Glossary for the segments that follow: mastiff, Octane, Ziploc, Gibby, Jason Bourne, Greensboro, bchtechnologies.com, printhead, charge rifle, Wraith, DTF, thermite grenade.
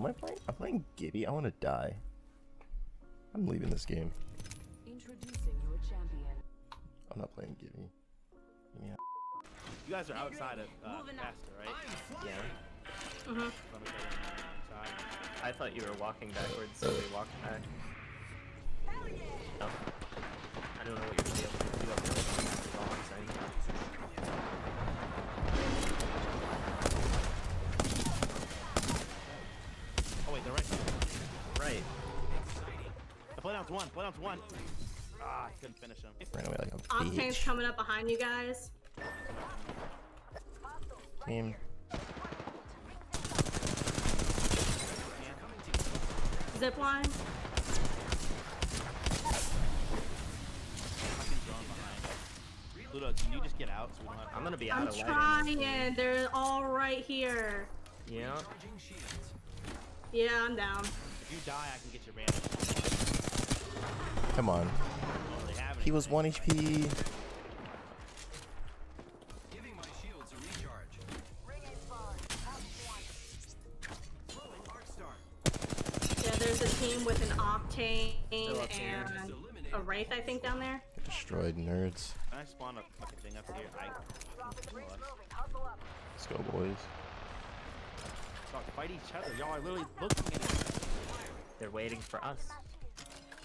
Who am I playing? I'm playing Gibby. I want to die. I'm leaving this game. Introducing your champion. I'm not playing Gibby. Yeah. You guys are outside of Master, right? Yeah. Uh-huh. I thought you were walking backwards, so we walked back. Hell yeah. No. I don't know what you're able to do up there. That's all I'm saying. Oh wait, they're right. Right. The playdown's one. Playdown's one. Ah, I couldn't finish him. Ran away like a bitch. Octane's coming up behind you guys. Team. Zip line. Ludo, can you just get out so we don't have to... I'm gonna be out of light. I'm trying. They're all right here. Yeah. Yeah, I'm down. If you die, I can get your bandage. Come on. He was 1 HP. There's a team with an Octane and a Wraith, I think, down there. Get destroyed, nerds. I spawned a fucking thing up here. Let's go, boys. Fight each other. Y'all are literally looking at it. They're waiting for us.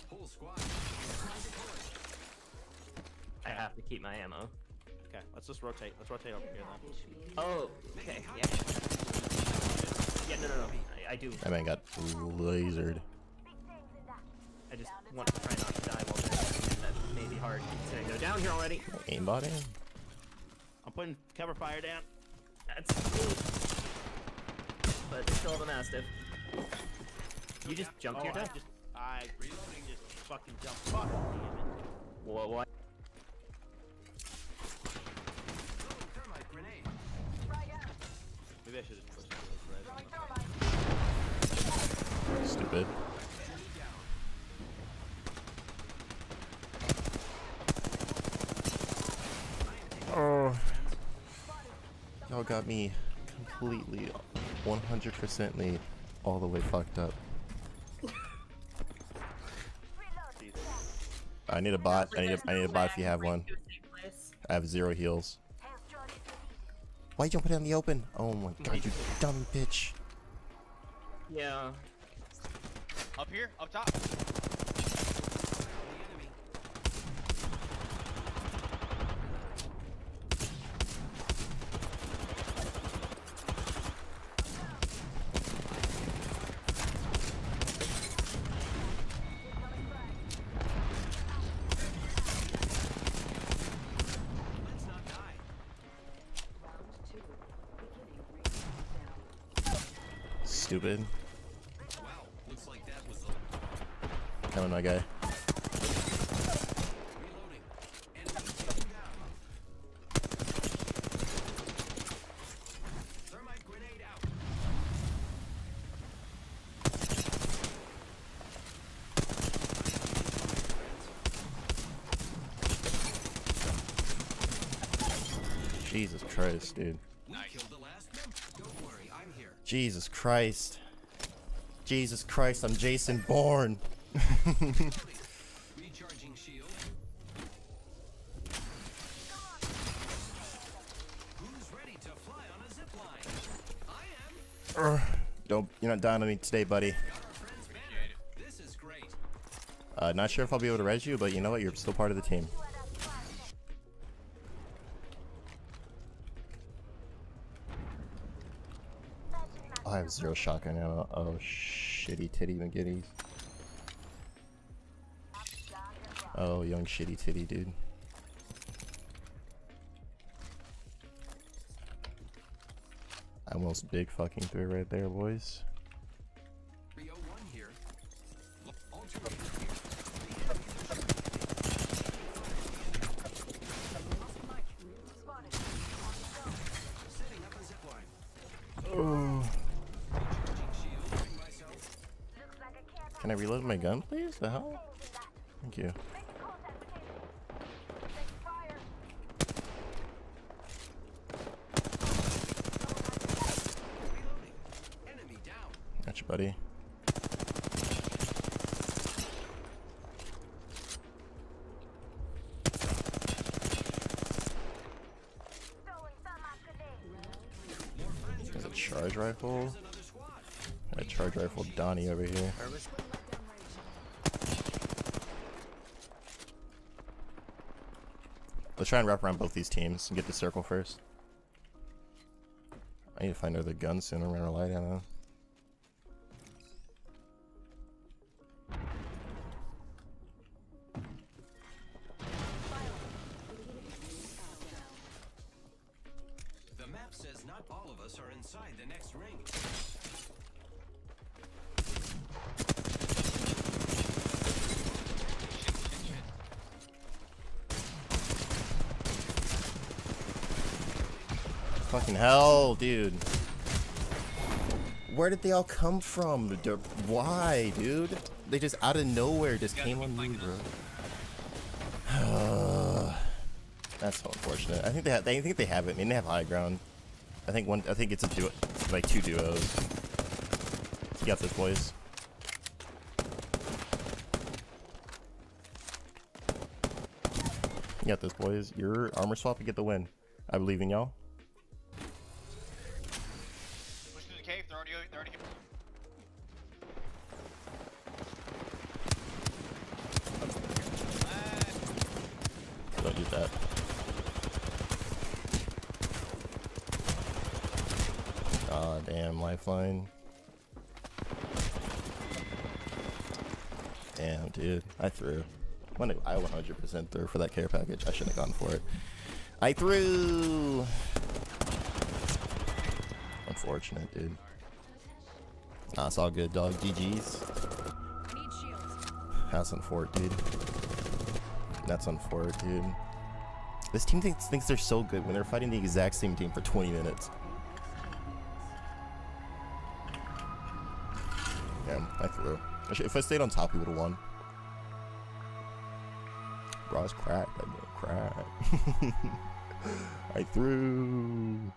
Whole squad. I have to keep my ammo. Okay, let's just rotate. Let's rotate over here then. Oh, okay, yeah. Yeah, no. I do. That man got lasered. I just want to try not to die while that may be hard. Did I go down here already? Aimbot in. I'm putting cover fire down. That's cool. But they still have a mastiff. You just jumped your death? I reloading, just fucking jumped. Fuck. Whoa, what? Thermite grenade. Maybe I should have pushed this red. Stupid. Oh. Y'all got me completely 100%ly all the way fucked up. I need a bot. I need a bot if you have one. I have 0 heals. Why'd you put it in the open? Oh my god, you dumb bitch. Yeah. Up here, up top. Stupid. Coming, my guy. Thermite grenade out. Jesus Christ, dude. We killed the last member. Don't worry, I'm here. Jesus Christ. Jesus Christ, I'm Jason Bourne. Recharging shield. Who's ready to fly on a zip line? I am. Don't, you're not dying on me today, buddy. This is great. Not sure if I'll be able to res you, but you know what? You're still part of the team. Oh, I have 0 shotgun ammo. Oh, shitty titty McGitties. Oh, young shitty titty dude. I almost big fucking threw right there, boys. Oh. Can I reload my gun, please? The hell? Thank you. Gotcha, buddy. There's a charge rifle. I got a charge rifle Donnie over here. Let's try and wrap around both these teams and get the circle first. I need to find another gun soon. I'm running a light ammo. The map says not all of us are inside the next ring. Fucking hell, dude. Where did they all come from? Why, dude? They just out of nowhere just came on me, bro. That's so unfortunate. I think they have. I think they have it. I mean, they have high ground. I think one. I think it's a duo, like two duos. You got this, boys. You got this, boys. Your armor swap and get the win. I believe in y'all. Don't do that. Ah, damn, lifeline. Damn, dude, I threw. I 100% threw for that care package. I shouldn't have gone for it. I threw. Unfortunate, dude. Nah, it's all good, dog. GG's. That's unfortunate, dude. That's unfortunate, dude. This team thinks they're so good when they're fighting the exact same team for 20 minutes. Damn, I threw. If I stayed on top, we would have won. Bro, I was cracked. I threw.